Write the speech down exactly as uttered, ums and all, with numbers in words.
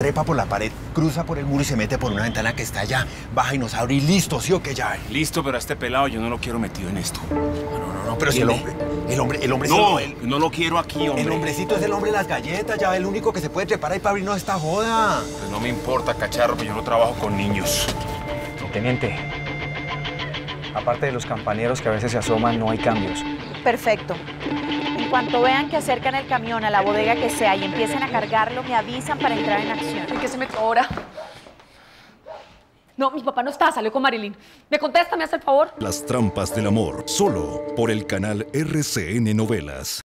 Trepa por la pared, cruza por el muro y se mete por una ventana que está allá. Baja y nos abre y listo, ¿sí o qué? Ya. Listo, pero a este pelado yo no lo quiero metido en esto. No, no, no, no pero si el hombre, el hombre, el hombre... No, el, no lo quiero aquí, hombre. El hombrecito es el hombre de las galletas, ya, el único que se puede trepar ahí para abrirnos esta joda. Pues no me importa, cacharro, porque yo no trabajo con niños. Teniente, aparte de los campaneros que a veces se asoman, no hay cambios. Perfecto. En cuanto vean que acercan el camión a la bodega que sea y empiecen a cargarlo, me avisan para entrar en acción. ¿Y qué se me cobra? No, mi papá no está, salió con Marilyn. ¿Me contesta, me hace el favor? Las trampas del amor, solo por el canal R C N Novelas.